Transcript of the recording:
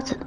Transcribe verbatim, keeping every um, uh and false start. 包子呢？